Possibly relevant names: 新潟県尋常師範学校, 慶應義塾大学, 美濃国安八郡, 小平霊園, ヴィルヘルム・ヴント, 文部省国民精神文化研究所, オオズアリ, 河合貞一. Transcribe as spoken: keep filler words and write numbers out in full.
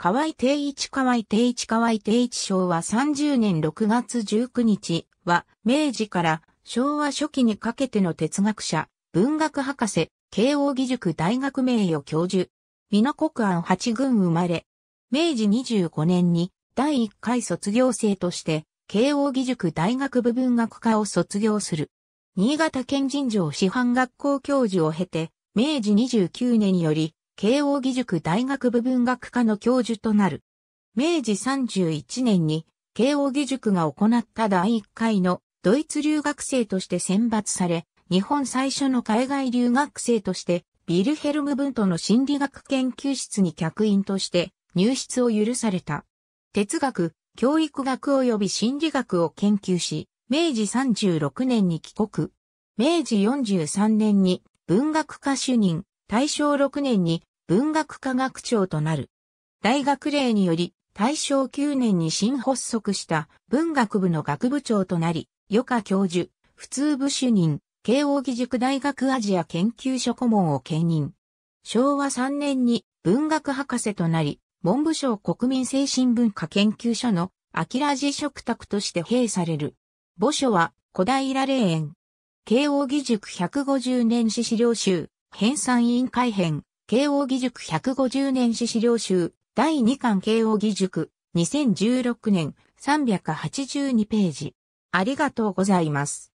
河合貞一河合貞一河合貞一昭和さんじゅうねんろくがつじゅうくにちは、明治から昭和初期にかけての哲学者、文学博士、慶應義塾大学名誉教授、美濃国安八郡生まれ、明治にじゅうごねんにだいいっかい卒業生として、慶應義塾大学部文学科を卒業する。新潟県尋常師範学校教授を経て、明治にじゅうきゅうねんより、慶應義塾大学部文学科の教授となる。明治さんじゅういちねんに、慶應義塾が行っただいいっかいのドイツ留学生として選抜され、日本最初の海外留学生として、ヴィルヘルム・ブントの心理学研究室に客員として入室を許された。哲学、教育学及び心理学を研究し、明治さんじゅうろくねんに帰国。明治よんじゅうさんねんに文学科主任、大正ろくねんに文学科学長となる。大学令により、大正くねんに新発足した文学部の学部長となり、余夏教授、普通部主任、慶應義塾大学アジア研究所顧問を兼任。昭和さんねんに文学博士となり、文部省国民精神文化研究所の秋良寺嘱託として聘される。墓所は小平霊園。慶應義塾ひゃくごじゅうねん史資料集、編纂委員会編、慶應義塾ひゃくごじゅうねん史資料集、だいにかん慶應義塾、にせんじゅうろくねんさんびゃくはちじゅうにページ。ありがとうございます。